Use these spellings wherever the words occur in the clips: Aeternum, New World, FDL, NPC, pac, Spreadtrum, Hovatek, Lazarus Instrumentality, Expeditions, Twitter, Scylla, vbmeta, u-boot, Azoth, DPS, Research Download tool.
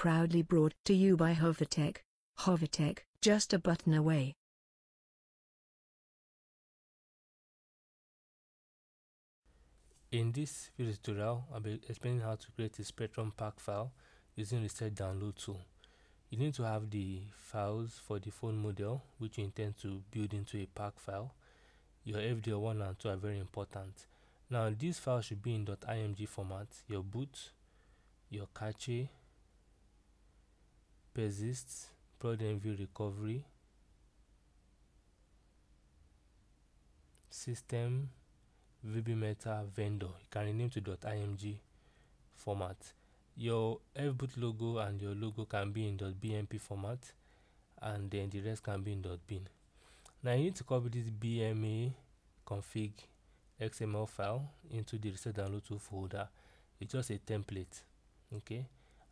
proudly brought to you by Hovatek. Hovatek, just a button away. In this video tutorial, I'll be explaining how to create a Spreadtrum pac file using Research Download tool. You need to have the files for the phone model which you intend to build into a pac file. Your FDL 1 and 2 are very important. Now these files should be in .img format, your boot, your cache, persists, prod envy recovery, system, vbmeta, vendor. You can rename to .img format. Your fboot logo and your logo can be in .bmp format, and then the rest can be in .bin. Now you need to copy this bma config XML file into the Research Download tool folder. It's just a template, okay?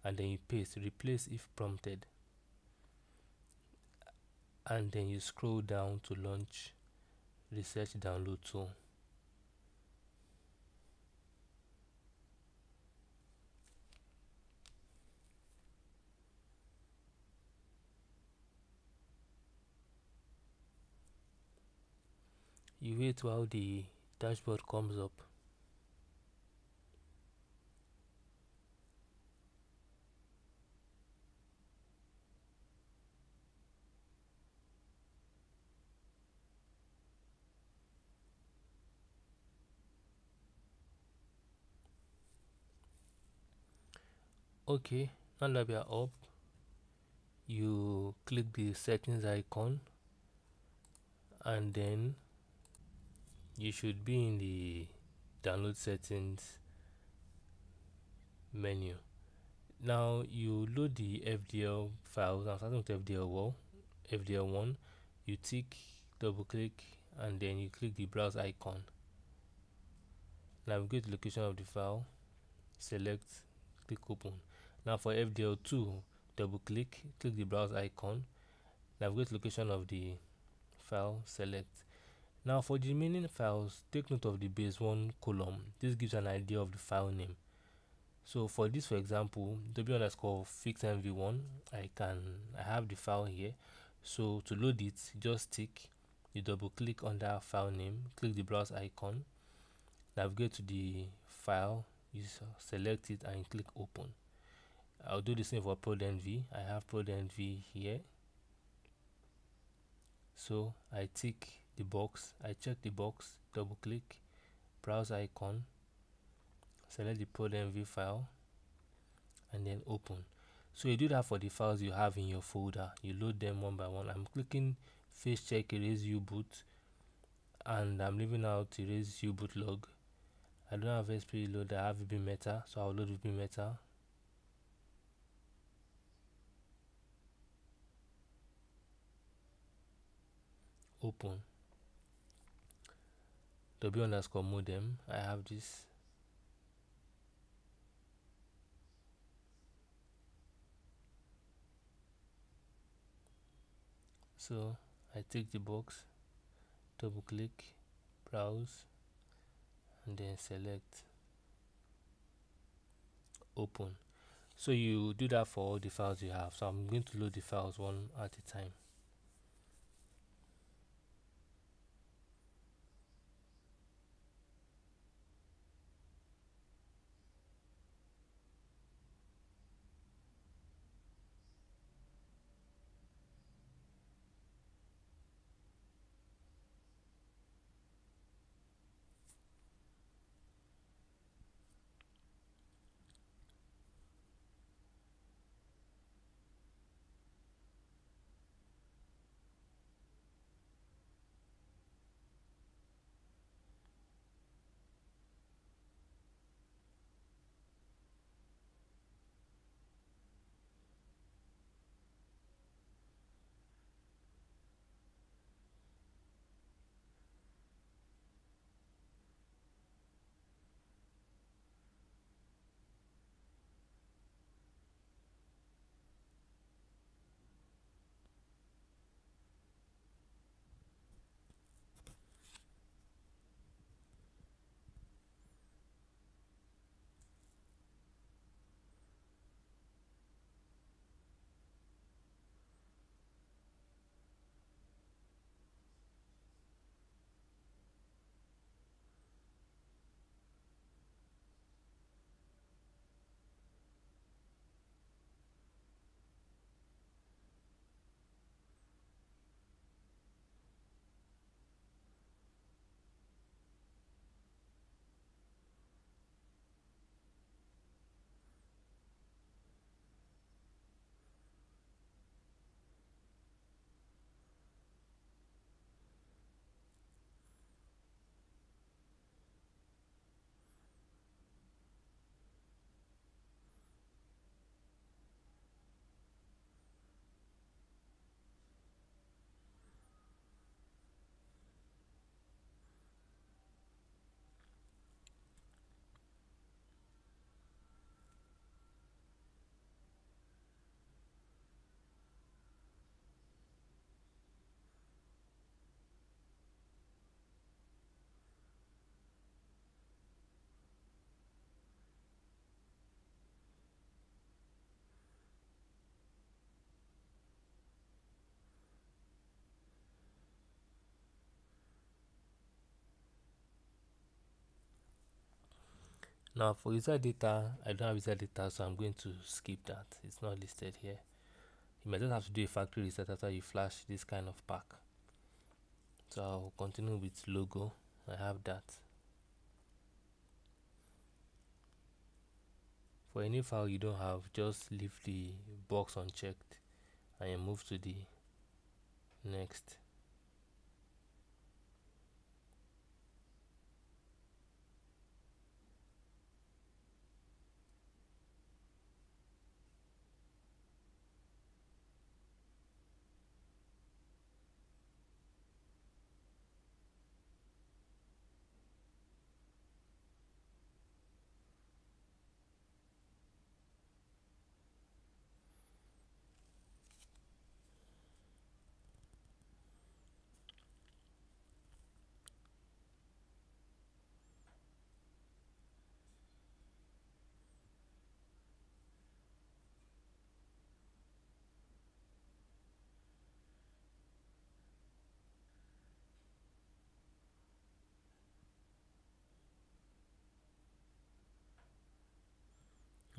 And then you paste, replace if prompted, and then you scroll down to launch Research Download tool. You wait while the dashboard comes up. Okay, now that we are up, you click the settings icon, and then you should be in the download settings menu. Now you load the FDL files. I'm starting with FDL1. You tick, double click, and then you click the browse icon. Now we go to location of the file, select, click open. Now for FDL2, double click, click the browse icon. Now we go to location of the file, select. Now for the remaining files, take note of the base1 column. This gives an idea of the file name. So for this, for example, w_fixmv1, I have the file here. So to load it, just tick, you double click on that file name, click the browse icon, navigate to the file, you select it and click open. I'll do the same for prod env. I have prod env here, so I tick the box, I check the box, double click, browse icon, select the prod.env file, and then open. So you do that for the files you have in your folder. You load them one by one. I'm clicking face check erase u-boot, and I'm leaving out erase u-boot log. I don't have SP load, I have vbmeta, so I'll load vbmeta. Open. w_modem, I have this. So I take the box, double click, browse, and then select, open. So you do that for all the files you have. So I'm going to load the files one at a time. Now for user data, I don't have user data, so I'm going to skip that. It's not listed here. You might just have to do a factory reset after you flash this kind of pack. So I'll continue with logo. I have that. For any file you don't have, just leave the box unchecked and you move to the next.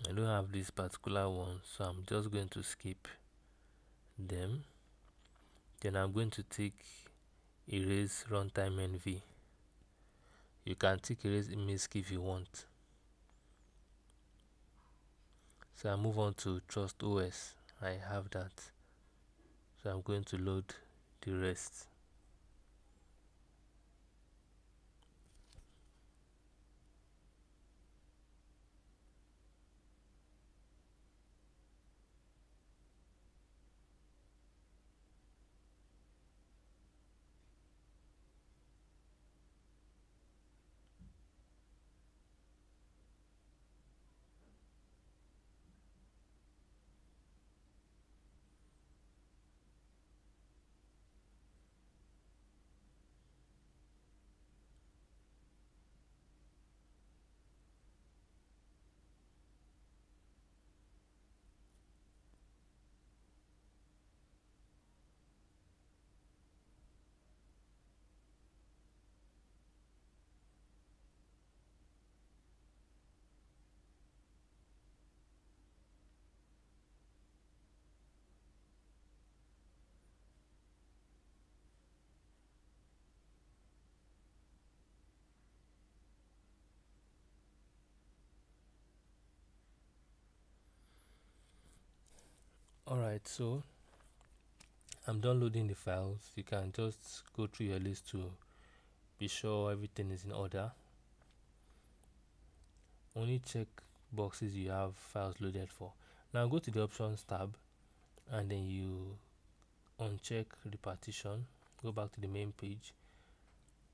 I don't have this particular one, so I'm just going to skip them. Then I'm going to tick erase runtime NV. You can tick erase MISC if you want. So I move on to Trust OS. I have that, so I'm going to load the rest. Alright, so I'm downloading the files. You can just go through your list to be sure everything is in order. Only check boxes you have files loaded for. Now go to the options tab and then you uncheck repartition, go back to the main page,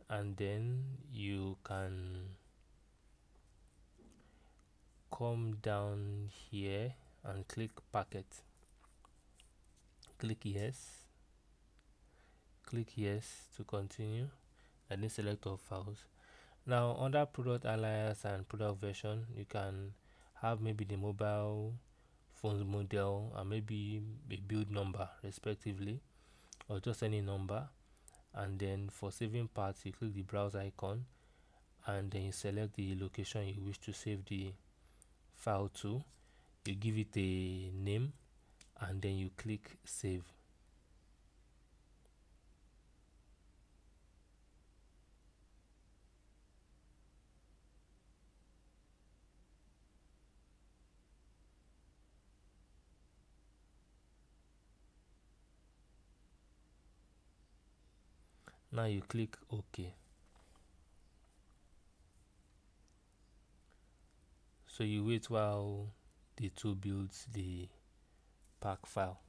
and then you can come down here and click packet. Click yes, click yes to continue, and then select all files. Now under product alias and product version, you can have maybe the mobile phone's model and maybe a build number respectively, or just any number. And then for saving parts, you click the browse icon and then you select the location you wish to save the file to. You give it a name and then you click save. Now you click OK. So you wait while the tool builds the pac file.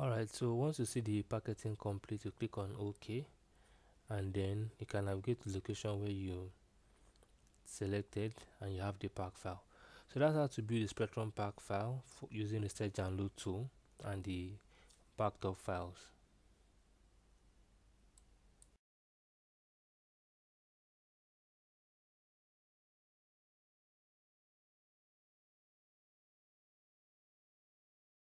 Alright, so once you see the packaging complete, you click on OK, and then you can navigate to the location where you selected and you have the pack file. So that's how to build the Spreadtrum pack file using the Research Download tool and the backed up files.